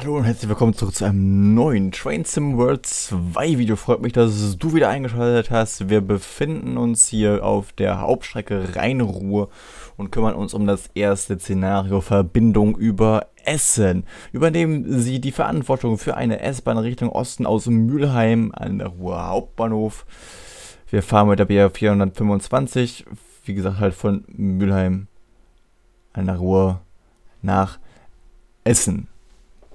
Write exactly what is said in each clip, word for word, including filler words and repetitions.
Hallo und herzlich willkommen zurück zu einem neuen Train Sim World zwei Video. Freut mich, dass du wieder eingeschaltet hast. Wir befinden uns hier auf der Hauptstrecke Rhein-Ruhr und kümmern uns um das erste Szenario Verbindung über Essen. Übernehmen Sie die Verantwortung für eine S-Bahn Richtung Osten aus Mülheim an der Ruhr Hauptbahnhof. Wir fahren mit der B R vierhundertfünfundzwanzig, wie gesagt halt von Mülheim an der Ruhr nach Essen.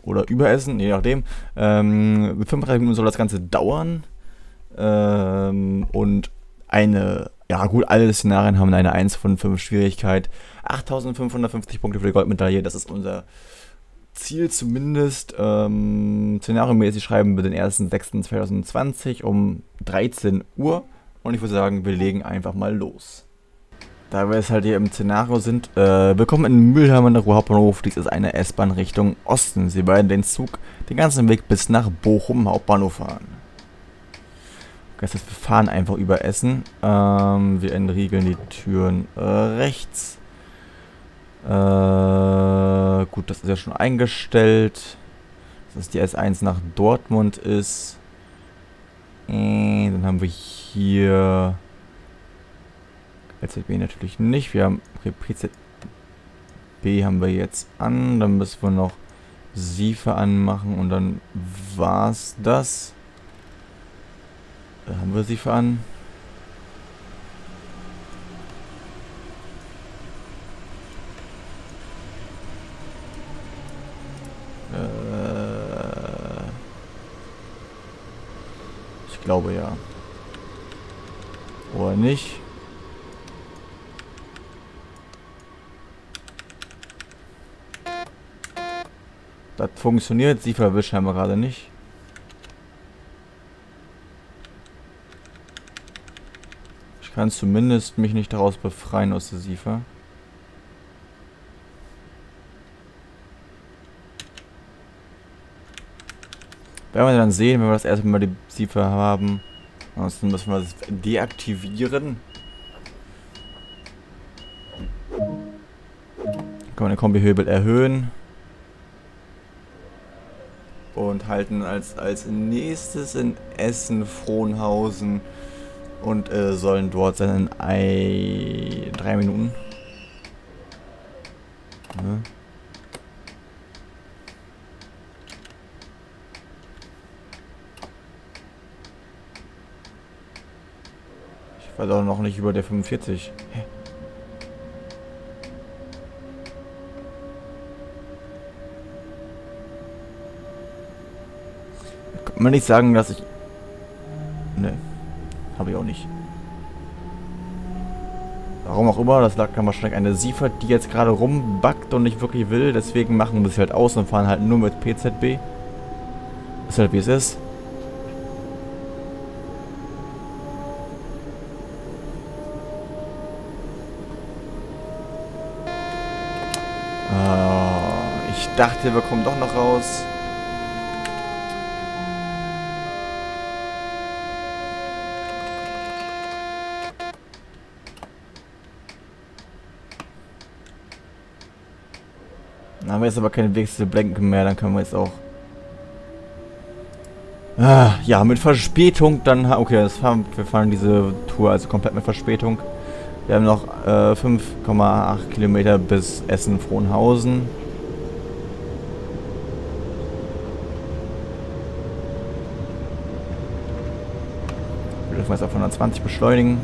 Oder überessen, je nachdem. Ähm, fünfunddreißig Minuten soll das Ganze dauern. Ähm, und eine, ja gut, alle Szenarien haben eine eins von fünf Schwierigkeit. achttausendfünfhundertfünfzig Punkte für die Goldmedaille, das ist unser Ziel zumindest. Ähm, szenariomäßig schreiben wir den ersten sechsten zweitausendzwanzig um dreizehn Uhr. Und ich würde sagen, wir legen einfach mal los. Da wir jetzt halt hier im Szenario sind, äh, willkommen in Mülheim an der Ruhr Hauptbahnhof. Dies ist eine S-Bahn Richtung Osten. Sie werden den Zug den ganzen Weg bis nach Bochum Hauptbahnhof fahren. Okay, das heißt, wir fahren einfach über Essen. Ähm, wir entriegeln die Türen äh, rechts. Äh, gut, das ist ja schon eingestellt. Dass die S eins nach Dortmund ist. Äh, dann haben wir hier... L Z B natürlich nicht, wir haben, okay, P Z B haben wir jetzt an, dann müssen wir noch Sifa anmachen und dann war's das. Dann haben wir Sifa an. Äh, ich glaube ja. Oder nicht? Das funktioniert, sie verwischt scheinbar gerade nicht. Ich kann zumindest mich nicht daraus befreien aus der Sifa. Werden wir dann sehen, wenn wir das erste Mal die Sifa haben. Ansonsten müssen wir das deaktivieren. Dann können wir den Kombihebel erhöhen. Und halten als, als nächstes in Essen Frohnhausen und äh, sollen dort sein in ein, drei Minuten. Ja. Ich war doch noch nicht über der fünfundvierzig. Hä? Kann man nicht sagen, dass ich... Ne, habe ich auch nicht. Warum auch immer, das lag dann wahrscheinlich an der Sifa, die jetzt gerade rumbackt und nicht wirklich will. Deswegen machen wir es halt aus und fahren halt nur mit P Z B. Ist halt wie es ist. Äh, ich dachte, wir kommen doch noch raus. Haben wir jetzt aber keine Wechselblenken mehr, dann können wir jetzt auch... Ah, ja, mit Verspätung dann... Okay, das fahren, wir fahren diese Tour also komplett mit Verspätung. Wir haben noch äh, fünf Komma acht Kilometer bis Essen-Frohnhausen. Wir dürfen jetzt auf hundertzwanzig beschleunigen.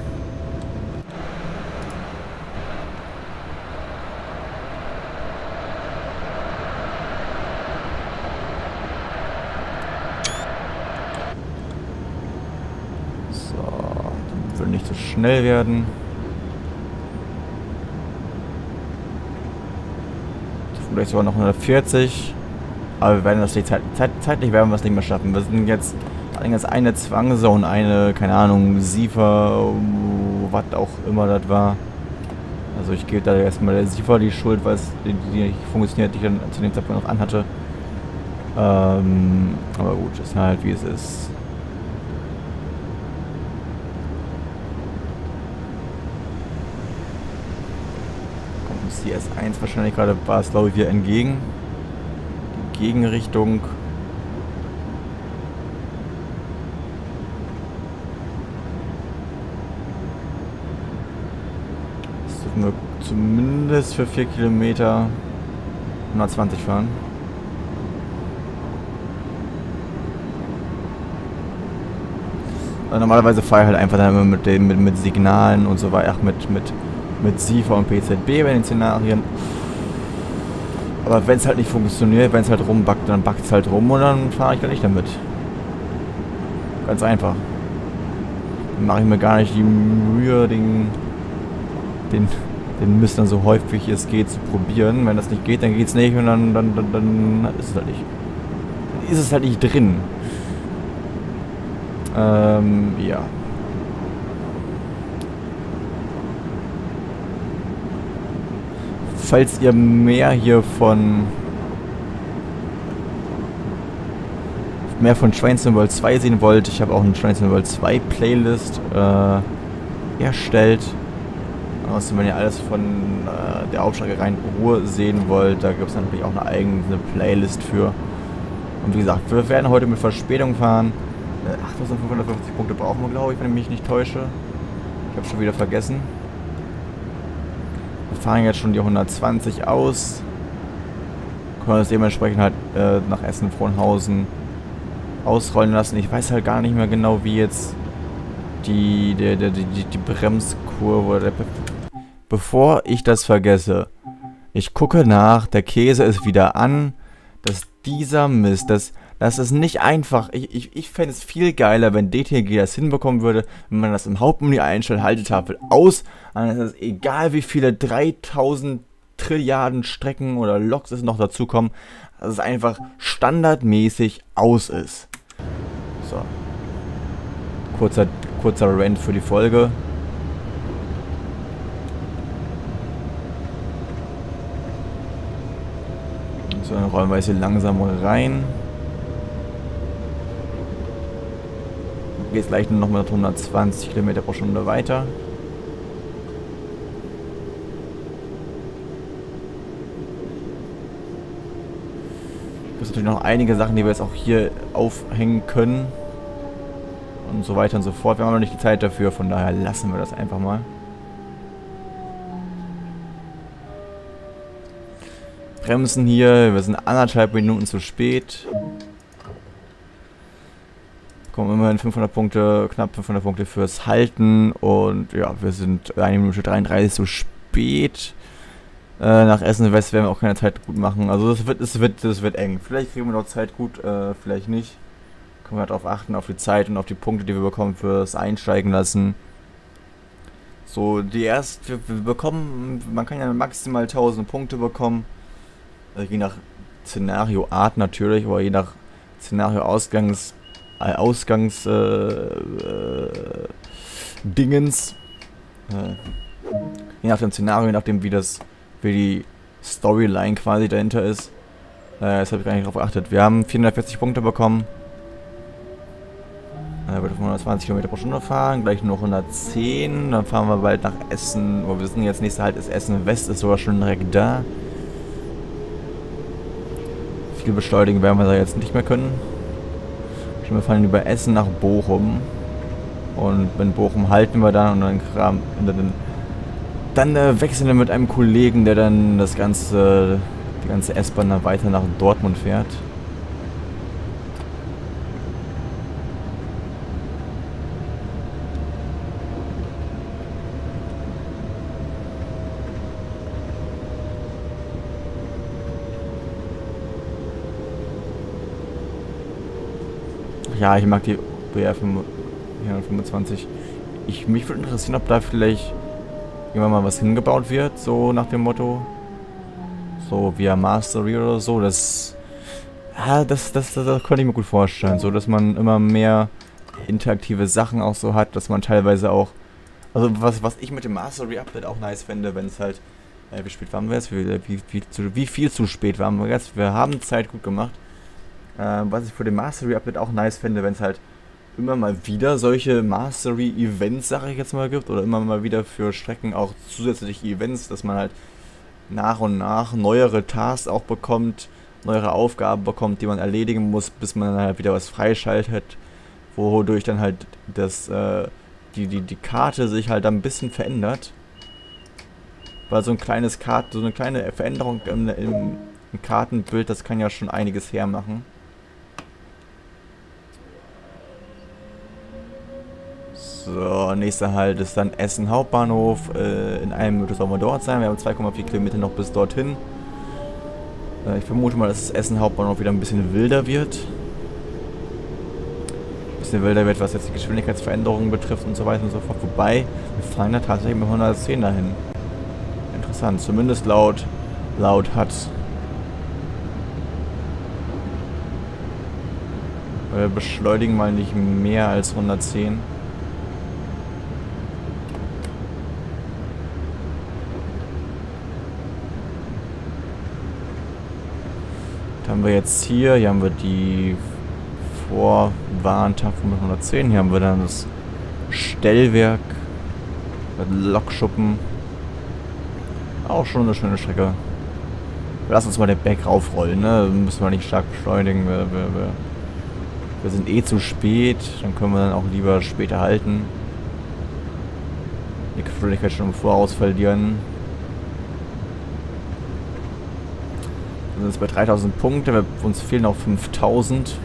Nicht so schnell werden. Vielleicht sogar noch hundertvierzig. Aber wir werden das nicht zeit, zeit, zeitlich werden wir es nicht mehr schaffen. Wir sind jetzt, jetzt eine Zwangszone, eine, keine Ahnung, Sifa, was auch immer das war. Also ich gebe da erstmal der Sifa die Schuld, weil es die, die nicht funktioniert, die ich dann zu dem Zeitpunkt noch anhatte. Ähm, aber gut, ist halt wie es ist. Die S eins wahrscheinlich gerade war es, glaube ich, hier entgegen. Die Gegenrichtung. Das dürfen wir zumindest für vier Kilometer hundertzwanzig fahren. Also normalerweise fahre ich halt einfach dann mit, den, mit, mit Signalen und so weiter, ach, mit, mit, mit Sifa und P Z B bei den Szenarien. Aber wenn es halt nicht funktioniert, wenn es halt rumbackt, dann backt es halt rum und dann fahre ich dann nicht damit. Ganz einfach. Dann mache ich mir gar nicht die Mühe, den, den, den Mist dann so häufig es geht zu probieren. Wenn das nicht geht, dann geht's nicht und dann, dann, dann, dann ist es halt nicht. Dann ist es halt nicht drin. Ähm, ja. Falls ihr mehr hier von mehr von Train Sim World zwei sehen wollt, ich habe auch eine Train Sim World zwei Playlist äh, erstellt. Also wenn ihr alles von äh, der Hauptstrecke Rhein-Ruhr sehen wollt, da gibt es natürlich auch eine eigene Playlist für. Und wie gesagt, wir werden heute mit Verspätung fahren. achttausendfünfhundertfünfzig Punkte brauchen wir, glaube ich, wenn ich mich nicht täusche. Ich habe schon wieder vergessen. Wir fahren jetzt schon die hundertzwanzig aus. Können wir das dementsprechend halt äh, nach Essen Frohnhausen ausrollen lassen. Ich weiß halt gar nicht mehr genau, wie jetzt die, die, die, die, die Bremskurve oder... Bevor ich das vergesse, ich gucke nach, der Käse ist wieder an, dass dieser Mist, das... Das ist nicht einfach. Ich, ich, ich fände es viel geiler, wenn D T G das hinbekommen würde, wenn man das im Hauptmenü einstellt, Haltetafel aus. Dann ist es egal, wie viele dreitausend Trilliarden Strecken oder Loks es noch dazukommen, dass es einfach standardmäßig aus ist. So. Kurzer, kurzer Rant für die Folge. So, dann rollen wir jetzt hier langsam rein. Geht gleich nur noch mit hundertzwanzig Kilometer pro Stunde weiter. Es gibt natürlich noch einige Sachen, die wir jetzt auch hier aufhängen können. Und so weiter und so fort. Wir haben noch nicht die Zeit dafür, von daher lassen wir das einfach mal. Bremsen hier, wir sind anderthalb Minuten zu spät. Kommen immerhin fünfhundert Punkte, knapp fünfhundert Punkte fürs Halten und ja, wir sind eine Minute dreiunddreißig zu spät. Äh, nach Essen West werden wir auch keine Zeit gut machen, also das wird, das wird, das wird eng. Vielleicht kriegen wir noch Zeit gut, äh, vielleicht nicht. Können wir darauf achten, auf die Zeit und auf die Punkte, die wir bekommen fürs Einsteigen lassen. So, die erst, wir, wir bekommen, man kann ja maximal tausend Punkte bekommen, also je nach Szenarioart natürlich, oder je nach Szenario-Ausgangs- Ausgangs äh, äh, Dingens. Äh, je nach dem Szenario, je nachdem wie das wie die Storyline quasi dahinter ist. Äh, das habe ich gar nicht drauf geachtet. Wir haben vierhundertvierzig Punkte bekommen. Äh, wir dürfen hundertzwanzig Kilometer pro Stunde fahren, gleich nur hundertzehn. Dann fahren wir bald nach Essen. Oh, wir sind jetzt nächster Halt ist Essen West, ist sogar schon direkt da. Viel beschleunigen werden wir da jetzt nicht mehr können. Wir fahren über Essen nach Bochum und in Bochum halten wir dann und dann Kram, dann, dann äh, wechseln wir mit einem Kollegen, der dann das ganze die ganze S-Bahn dann weiter nach Dortmund fährt. Ja, ich mag die B R vierhundertfünfundzwanzig. Ich, mich würde interessieren, ob da vielleicht irgendwann mal was hingebaut wird, so nach dem Motto. So via Mastery oder so. Das, ja, das, das, das, das könnte ich mir gut vorstellen. So, dass man immer mehr interaktive Sachen auch so hat, dass man teilweise auch... Also was, was ich mit dem Mastery-Update auch nice fände, wenn es halt... Äh, wie spät waren wir jetzt? Wie, wie, wie, zu, wie viel zu spät waren wir jetzt? Wir haben Zeit gut gemacht. Was ich für den Mastery-Update auch nice finde, wenn es halt immer mal wieder solche Mastery-Events, sage ich jetzt mal, gibt. Oder immer mal wieder für Strecken auch zusätzliche Events, dass man halt nach und nach neuere Tasks auch bekommt, neuere Aufgaben bekommt, die man erledigen muss, bis man dann halt wieder was freischaltet, wodurch dann halt das, äh, die, die, die Karte sich halt ein bisschen verändert. Weil so ein kleines Kart, so eine kleine Veränderung im, im, im Kartenbild, das kann ja schon einiges hermachen. So, nächster Halt ist dann Essen Hauptbahnhof. Äh, in einem Minute sollen wir dort sein. Wir haben zwei Komma vier Kilometer noch bis dorthin. Äh, ich vermute mal, dass das Essen Hauptbahnhof wieder ein bisschen wilder wird. Ein bisschen wilder wird, was jetzt die Geschwindigkeitsveränderungen betrifft und so weiter und so fort. Wobei, wir fahren da tatsächlich mit hundertzehn dahin. Interessant, zumindest laut, laut hat. Wir beschleunigen mal nicht mehr als hundertzehn. Haben wir jetzt hier, hier haben wir die Vorwarntafeln mit hundertzehn, hier haben wir dann das Stellwerk, Lokschuppen, auch schon eine schöne Strecke. Lass uns mal den Berg raufrollen, ne? Müssen wir nicht stark beschleunigen, wir, wir, wir, wir sind eh zu spät, dann können wir dann auch lieber später halten. Die Geschwindigkeit schon im Voraus verlieren. Sind jetzt bei dreitausend Punkten, wir, uns fehlen noch fünftausend.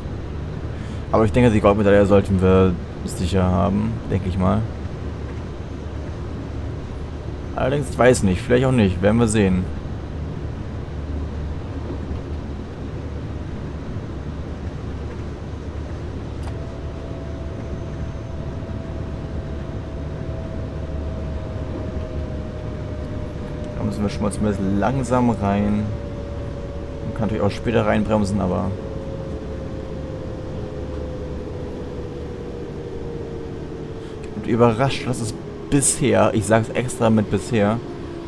Aber ich denke, die Goldmedaille sollten wir sicher haben, denke ich mal. Allerdings weiß nicht, vielleicht auch nicht, werden wir sehen. Da müssen wir schon mal zumindest langsam rein. Kann natürlich auch später reinbremsen, aber ich bin überrascht, dass es bisher, ich sage es extra mit bisher,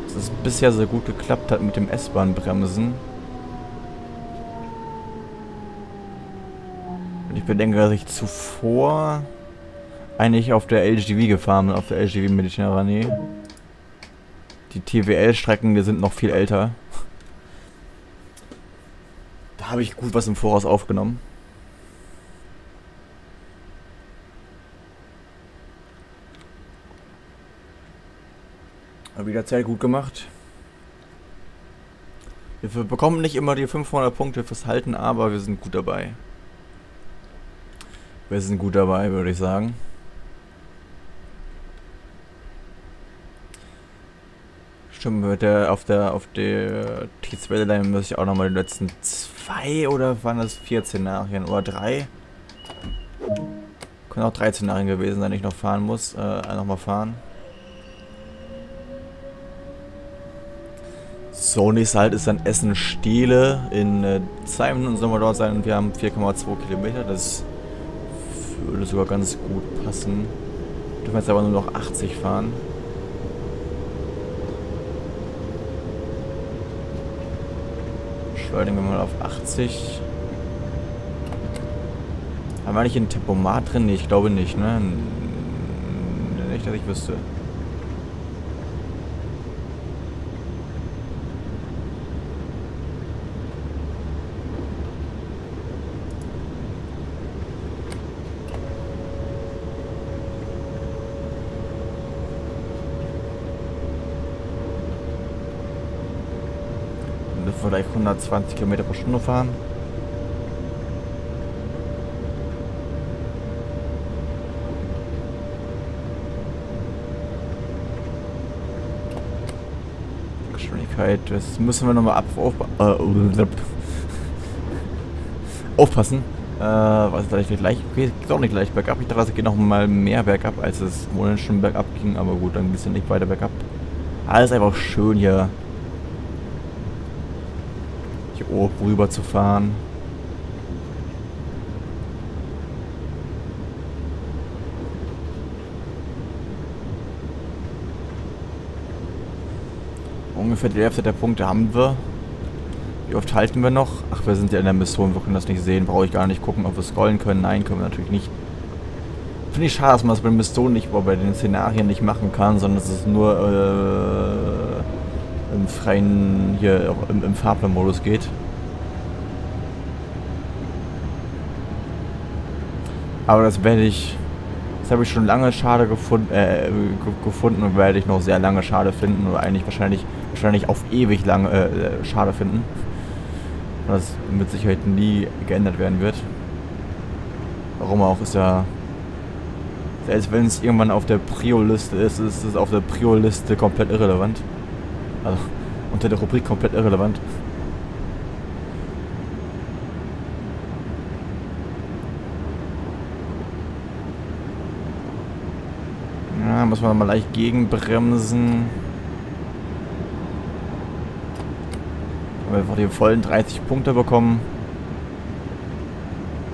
dass es bisher so gut geklappt hat mit dem S-Bahn-Bremsen. Und ich bedenke, dass ich zuvor eigentlich auf der L G V gefahren bin, auf der L G V Mediterranée. Die T W L-Strecken, die sind noch viel älter. Habe ich gut was im Voraus aufgenommen. Habe wieder Zeit gut gemacht. Wir bekommen nicht immer die fünfhundert Punkte fürs Halten, aber wir sind gut dabei. Wir sind gut dabei, würde ich sagen. Stimmt, mit der, auf der auf der Tees Valley Line muss ich auch nochmal die letzten zwei oder waren das vier Szenarien oder drei? Können auch drei Szenarien gewesen sein, die ich noch fahren muss. Äh, nochmal fahren. So, nächster Halt ist dann Essen Steele. In äh, zwei Minuten sollen wir dort sein und wir haben vier Komma zwei Kilometer. Das würde sogar ganz gut passen. Wir dürfen jetzt aber nur noch achtzig fahren. Schleudern wir mal auf achtzig. Haben wir eigentlich ein Tempomat drin? Nee, ich glaube nicht, ne? Nicht, dass ich wüsste. Vielleicht hundertzwanzig Kilometer pro Stunde fahren. Geschwindigkeit, das müssen wir nochmal äh, aufpassen. Äh, was ist da nicht gleich? Okay, geht auch nicht gleich bergab. Ich dachte, es geht noch mal mehr bergab, als es ohnehin schon bergab ging, aber gut, dann geht es ja nicht weiter bergab. Alles einfach schön hier. Rüber zu fahren. Ungefähr die Hälfte der Punkte haben wir. Wie oft halten wir noch? Ach, wir sind ja in der Mission, wir können das nicht sehen. Brauche ich gar nicht gucken, ob wir scrollen können. Nein, können wir natürlich nicht. Finde ich schade, dass man das bei den Missionen nicht, bei den Szenarien nicht machen kann, sondern es ist nur äh, im freien, hier im, im Fahrplanmodus geht. Aber das werde ich, das habe ich schon lange schade gefunden, äh, gefunden und werde ich noch sehr lange schade finden oder eigentlich wahrscheinlich, wahrscheinlich auf ewig lange äh, schade finden. Was mit Sicherheit nie geändert werden wird. Warum auch, ist ja, selbst wenn es irgendwann auf der Prio-Liste ist, ist es auf der Prio-Liste komplett irrelevant. Also unter der Rubrik komplett irrelevant. Ja, muss man mal leicht gegenbremsen. Haben wir einfach die vollen dreißig Punkte bekommen.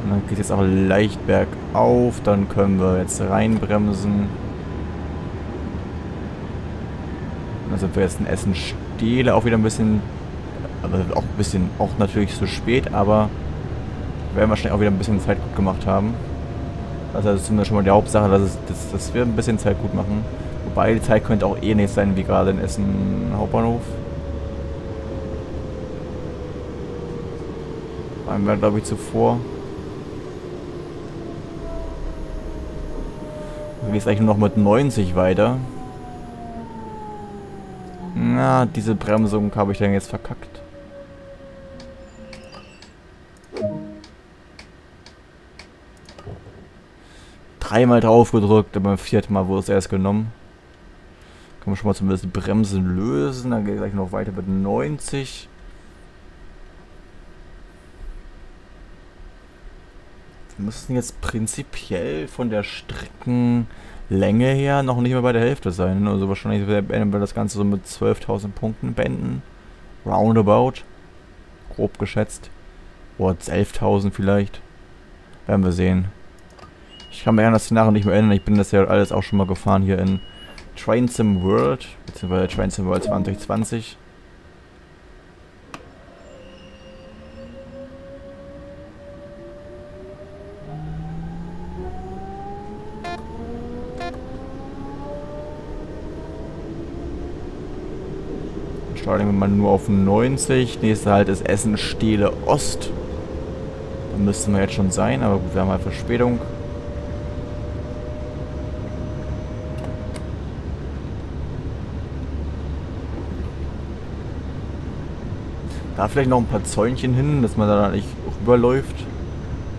Und dann geht es jetzt auch leicht bergauf. Dann können wir jetzt reinbremsen. Dann sind wir jetzt in Essen Steele auch wieder ein bisschen, also auch ein bisschen, auch natürlich zu spät, aber werden wahrscheinlich auch wieder ein bisschen Zeit gut gemacht haben. Also das ist zumindest schon mal die Hauptsache, dass, es, dass, dass wir ein bisschen Zeit gut machen. Wobei die Zeit könnte auch ähnlich sein wie gerade in Essen Hauptbahnhof. Waren wir, glaube ich, zuvor. Dann geht es eigentlich nur noch mit neunzig weiter. Na, diese Bremsung habe ich dann jetzt verkackt. Dreimal drauf gedrückt, aber beim vierten Mal wurde es erst genommen. Können wir schon mal zumindest die Bremsen lösen. Dann geht es gleich noch weiter mit neunzig. Wir müssen jetzt prinzipiell von der Streckenlänge her noch nicht mehr bei der Hälfte sein. Also wahrscheinlich beenden wir das Ganze so mit zwölftausend Punkten beenden. Roundabout. Grob geschätzt. Oder elftausend vielleicht. Werden wir sehen. Ich kann mir an das Szenario nicht mehr erinnern. Ich bin das ja alles auch schon mal gefahren hier in Train Sim World. Beziehungsweise Train Sim World zwanzig zwanzig. Starten wir mal nur auf neunzig. Nächster Halt ist Essen Steele Ost. Da müssten wir jetzt schon sein, aber gut, wir haben halt Verspätung. Da vielleicht noch ein paar Zäunchen hin, dass man da nicht rüberläuft.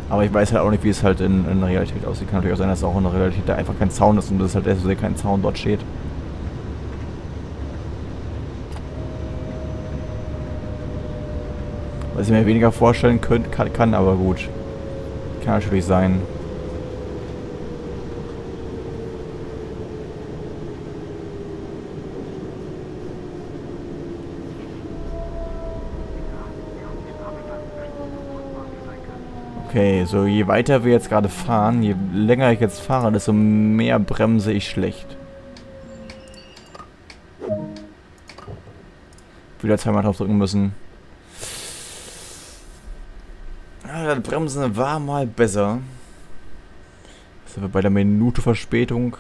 Aber ich weiß halt auch nicht, wie es halt in, in der Realität aussieht. Kann natürlich auch sein, dass auch in der Realität da einfach kein Zaun ist und dass halt deswegen kein Zaun dort steht. Was ich mir weniger vorstellen könnte, kann, kann, aber gut. Kann natürlich sein. Okay, so je weiter wir jetzt gerade fahren, je länger ich jetzt fahre, desto mehr bremse ich schlecht. Wieder zweimal drauf drücken müssen. Das Bremsen war mal besser. Jetzt sind wir bei der Minute Verspätung.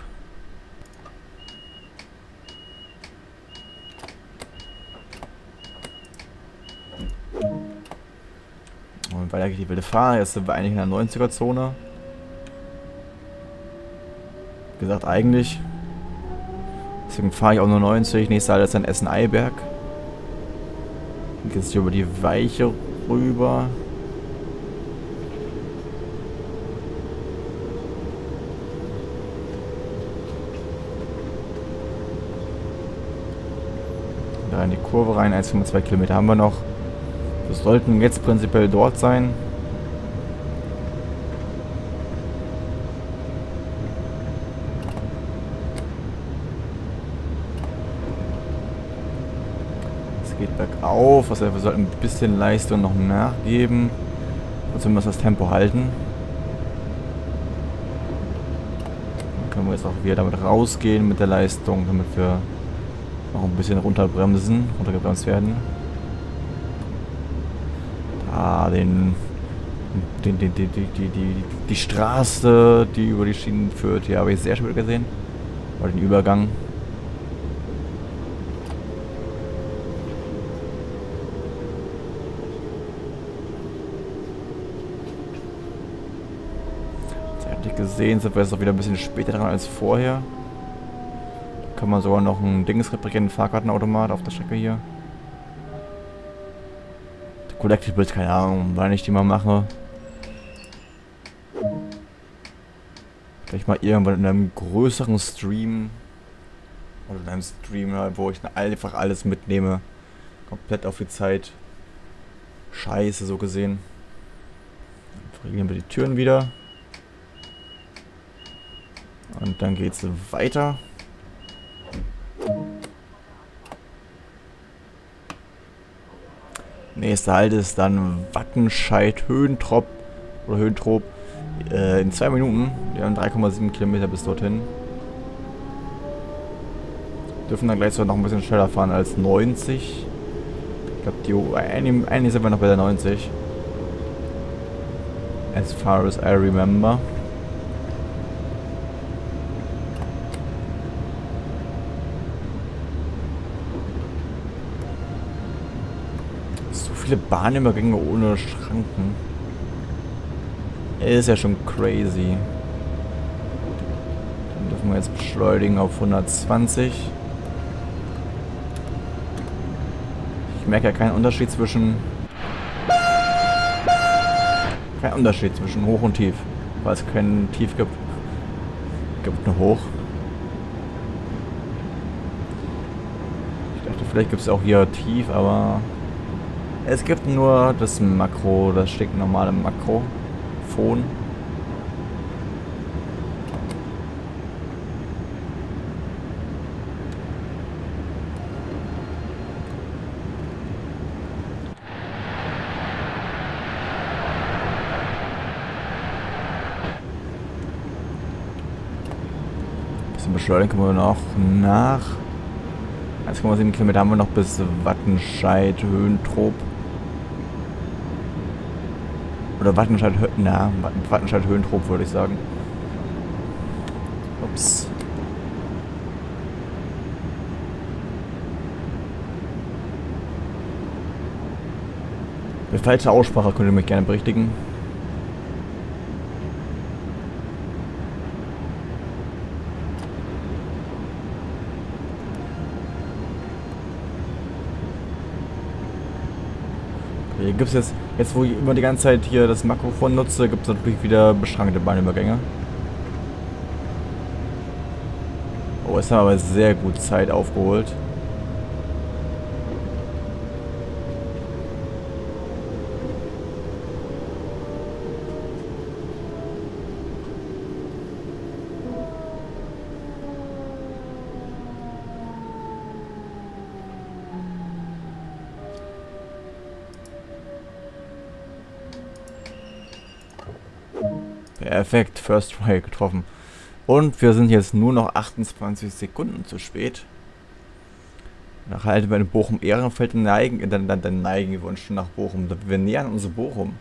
Und weiter geht die wilde Fahrt. Jetzt sind wir eigentlich in der neunziger Zone. Wie gesagt, eigentlich. Deswegen fahre ich auch nur neunzig. Nächster Halt ist dann Essen Eiberg. Dann geht es hier über die Weiche rüber. In die Kurve rein, eins Komma zwei Kilometer haben wir noch. Wir sollten jetzt prinzipiell dort sein. Es geht bergauf, also wir sollten ein bisschen Leistung noch nachgeben und zumindest das Tempo halten. Dann können wir jetzt auch wieder damit rausgehen mit der Leistung, damit wir noch ein bisschen runterbremsen, runtergebremst werden. Da den, den, den, den, den, den, den die Straße, die über die Schienen führt, hier habe ich sehr spät gesehen. Oder den Übergang. nicht gesehen, sind wir jetzt auch wieder ein bisschen später dran als vorher. Da kann man sogar noch ein Dings reparieren, einen Fahrkartenautomat auf der Strecke hier. Der Collectibles, keine Ahnung, wann ich die mal mache. Vielleicht mal irgendwann in einem größeren Stream. Oder in einem Stream, wo ich einfach alles mitnehme. Komplett auf die Zeit. Scheiße, so gesehen. Regeln wir die Türen wieder. Und dann geht's weiter. Nächster Halt ist dann Wattenscheid Höhentrop. Oder Höhentrop. Äh, in zwei Minuten. Wir haben drei Komma sieben Kilometer bis dorthin. Dürfen dann gleich sogar noch ein bisschen schneller fahren als neunzig. Ich glaube, die eigentlich, eigentlich sind wir noch bei der neunzig. As far as I remember. So viele Bahnübergänge ohne Schranken. Ist ja schon crazy. Dann dürfen wir jetzt beschleunigen auf hundertzwanzig. Ich merke ja keinen Unterschied zwischen... Kein Unterschied zwischen hoch und tief, weil es kein Tief gibt. Gibt nur hoch. Ich dachte, vielleicht gibt es auch hier tief, aber es gibt nur das Makro, das steht normale Makrofon. Beschleunigen können wir noch nach. eins Komma sieben Kilometer haben wir noch bis Wattenscheid Höhentrop. Oder Wattenscheid na, Wattenscheid Höhentrop würde ich sagen. Ups. Bei falscher Aussprache könnt ihr mich gerne berichtigen. Hier gibt es jetzt, jetzt wo ich immer die ganze Zeit hier das Makrofon nutze, gibt es natürlich wieder beschrankte Bahnübergänge. Oh, jetzt haben wir aber sehr gut Zeit aufgeholt. Perfekt, First Try getroffen. Und wir sind jetzt nur noch achtundzwanzig Sekunden zu spät. Nachher halten wir in Bochum Ehrenfeld und neigen, dann, dann, dann neigen wir uns schon nach Bochum. Wir nähern uns Bochum.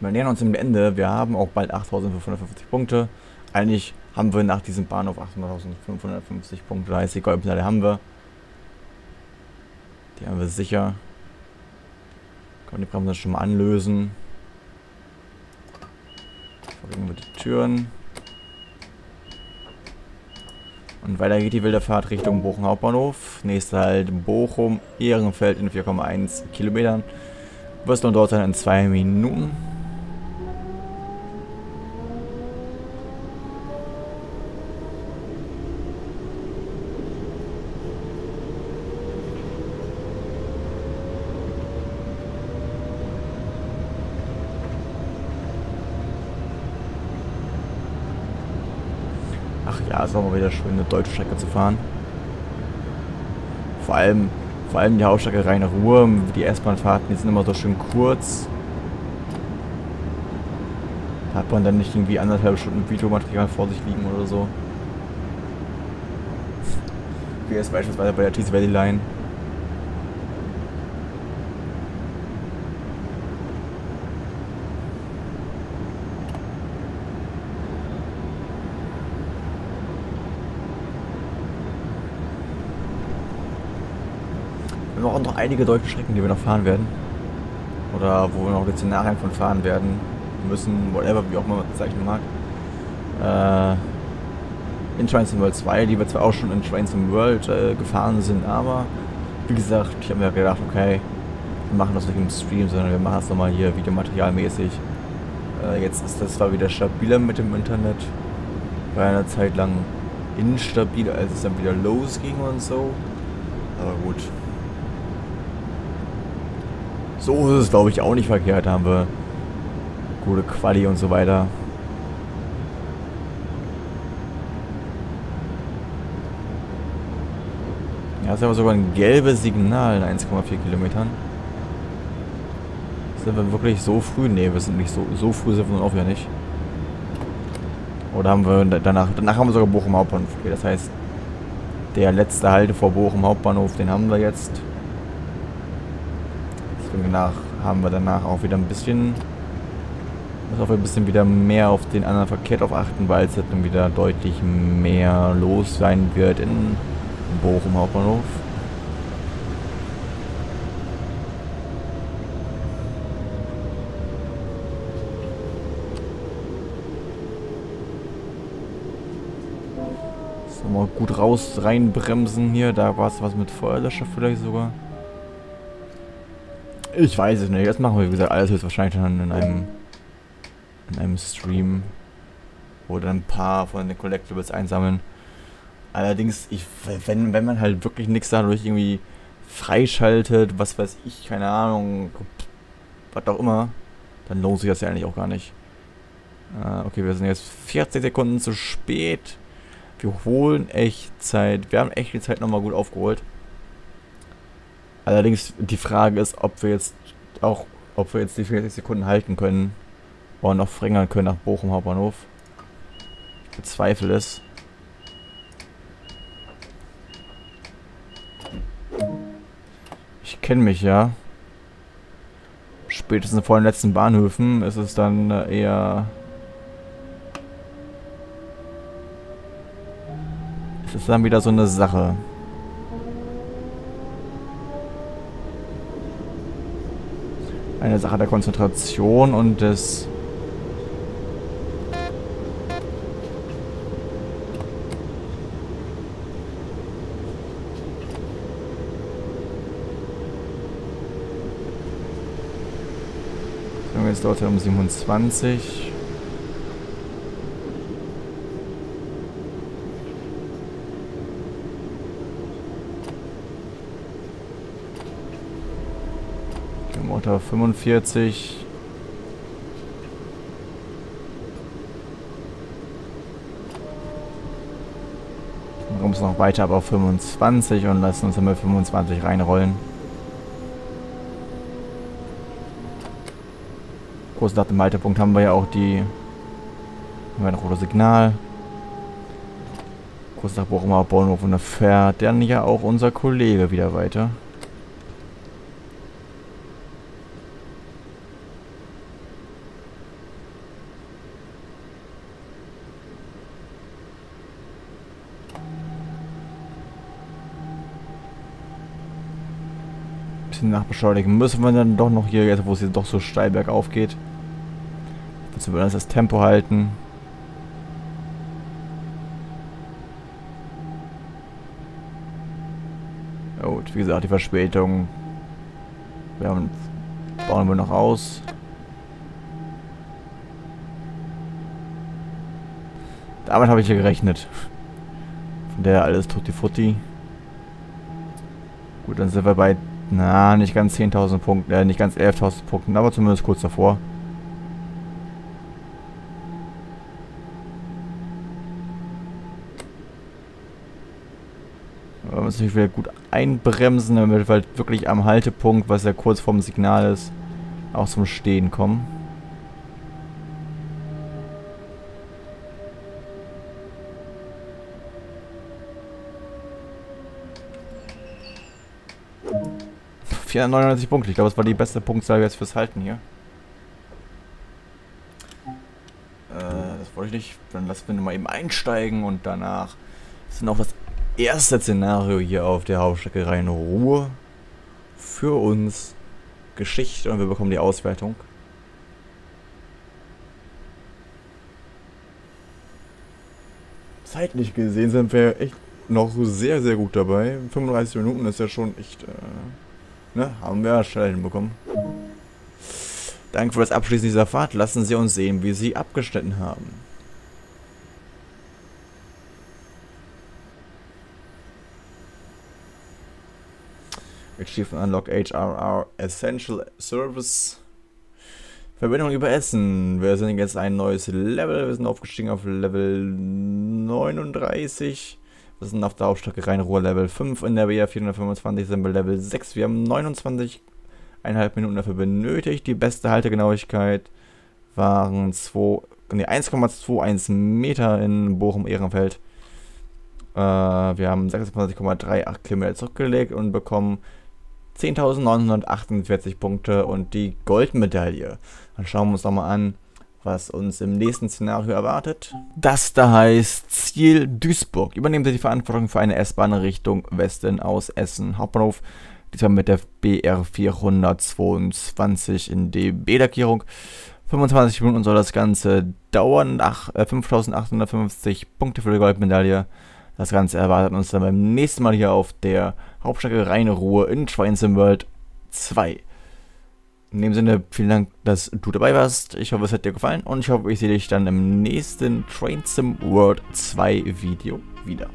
Wir nähern uns am Ende. Wir haben auch bald achttausendfünfhundertfünfzig Punkte. Eigentlich haben wir nach diesem Bahnhof achttausendfünfhundertfünfzig Punkte. dreißig Goldmedaille haben wir. Die haben wir sicher. Können die Bremsen schon mal anlösen. Verrücken wir die Türen. Und weiter geht die wilde Fahrt Richtung Bochum Hauptbahnhof. Nächster Halt Bochum Ehrenfeld in vier Komma eins Kilometern. Wirst du dort sein in zwei Minuten. Ja, es ist auch mal wieder schön, eine deutsche Strecke zu fahren. Vor allem, vor allem die Hauptstrecke Rhein-Ruhr, die S-Bahn-Fahrten, die sind immer so schön kurz. Da hat man dann nicht irgendwie anderthalb Stunden Videomaterial vor sich liegen oder so. Wie jetzt beispielsweise bei der Tees Valley Line. Wir haben auch noch einige deutsche Strecken, die wir noch fahren werden. Oder wo wir noch die Szenarien von fahren werden. müssen, whatever, wie auch immer man das bezeichnen mag. Äh, in Train Sim World zwei, die wir zwar auch schon in Train Sim World äh, gefahren sind, aber wie gesagt, ich habe mir gedacht, okay, wir machen das nicht im Stream, sondern wir machen das nochmal hier videomaterialmäßig. Äh, jetzt ist das zwar wieder stabiler mit dem Internet, war eine Zeit lang instabil, als es dann wieder losging und so, aber gut. So ist es, glaube ich, auch nicht verkehrt, da haben wir gute Quali und so weiter. Ja, ist aber sogar ein gelbes Signal in eins Komma vier Kilometern. Sind wir wirklich so früh? Ne, wir sind nicht so, so früh, sind wir nun auch wieder nicht. Oder haben wir danach, danach haben wir sogar Bochum Hauptbahnhof. Okay, das heißt, der letzte Halte vor Bochum Hauptbahnhof, den haben wir jetzt. Danach haben wir danach auch wieder ein bisschen, muss auch ein bisschen wieder mehr auf den anderen Verkehr drauf achten, weil es dann wieder deutlich mehr los sein wird in Bochum Hauptbahnhof. So, mal gut raus, reinbremsen hier, da war es was mit Feuerlöscher vielleicht sogar. Ich weiß es nicht, das machen wir, wie gesagt, alles höchstwahrscheinlich dann in einem, in einem Stream, wo dann ein paar von den Collectibles einsammeln. Allerdings, ich, wenn, wenn man halt wirklich nichts dadurch irgendwie freischaltet, was weiß ich, keine Ahnung, was auch immer, dann lohnt sich das ja eigentlich auch gar nicht. Äh, okay, wir sind jetzt vierzig Sekunden zu spät. Wir holen echt Zeit, wir haben echt die Zeit nochmal gut aufgeholt. Allerdings die Frage ist, ob wir jetzt auch, ob wir jetzt die vierzig Sekunden halten können oder noch verringern können nach Bochum Hauptbahnhof. Ich bezweifle es. Ich kenne mich ja. Spätestens vor den letzten Bahnhöfen ist es dann eher... Es ist dann wieder so eine Sache. Eine Sache der Konzentration und des... So, jetzt dauert es um siebenundzwanzig. fünfundvierzig. Dann kommen wir noch weiter, aber auf fünfundzwanzig und lassen uns dann mit fünfundzwanzig reinrollen. Kurz nach dem Haltepunkt haben wir ja auch die... haben wir ein rotes Signal. Kurz nach Bochum Hauptbahnhof und da fährt dann ja auch unser Kollege wieder weiter. Nachbeschleunigen müssen wir dann doch noch hier, jetzt wo es jetzt doch so steil bergauf geht. Jetzt müssen wir das Tempo halten. Ja gut, wie gesagt, die Verspätung. Wir haben, bauen wir noch aus. Damit habe ich ja gerechnet. Von der alles tutti futti. Gut, dann sind wir bei... Na, nicht ganz zehntausend Punkten, äh, nicht ganz elftausend Punkten, aber zumindest kurz davor. Wir müssen natürlich wieder gut einbremsen, damit wir halt wirklich am Haltepunkt, was ja kurz vorm Signal ist, auch zum Stehen kommen. vierhundertneunundneunzig Punkte. Ich glaube, das war die beste Punktzahl jetzt fürs Halten hier. Äh, das wollte ich nicht. Dann lassen wir mal eben einsteigen und danach ist dann auch das erste Szenario hier auf der Hauptstrecke Rhein-Ruhr für uns Geschichte und wir bekommen die Auswertung. zeitlich gesehen sind wir echt noch so sehr, sehr gut dabei. fünfunddreißig Minuten ist ja schon echt, äh, ne, haben wir ja schnell hinbekommen. Danke für das Abschließen dieser Fahrt. Lassen Sie uns sehen, wie Sie abgeschnitten haben. Achievement Unlock H R R Essential Service. Verbindung über Essen. Wir sind jetzt ein neues Level. Wir sind aufgestiegen auf Level neununddreißig. Wir sind auf der Hauptstrecke Rhein-Ruhr Level fünf. In der B R vierhundertfünfundzwanzig sind wir Level sechs. Wir haben neunundzwanzig Komma fünf Minuten dafür benötigt. Die beste Haltegenauigkeit waren eins Komma einundzwanzig Meter in Bochum Ehrenfeld. Äh, wir haben sechsundzwanzig Komma achtunddreißig Kilometer zurückgelegt und bekommen zehntausendneunhundertachtundvierzig Punkte und die Goldmedaille. Dann schauen wir uns nochmal an, was uns im nächsten Szenario erwartet. Das da heißt Ziel Duisburg. Übernehmen Sie die Verantwortung für eine S-Bahn Richtung Westen aus Essen Hauptbahnhof. Diesmal mit der B R vierhundertzweiundzwanzig in D B-Lackierung. fünfundzwanzig Minuten soll das Ganze dauern. fünftausendachthundertfünfzig Punkte für die Goldmedaille. Das Ganze erwartet uns dann beim nächsten Mal hier auf der Hauptstrecke Rhein-Ruhr in Train Sim World zwei. In dem Sinne, vielen Dank, dass du dabei warst. Ich hoffe, es hat dir gefallen und ich hoffe, ich sehe dich dann im nächsten Train Sim World zwei Video wieder.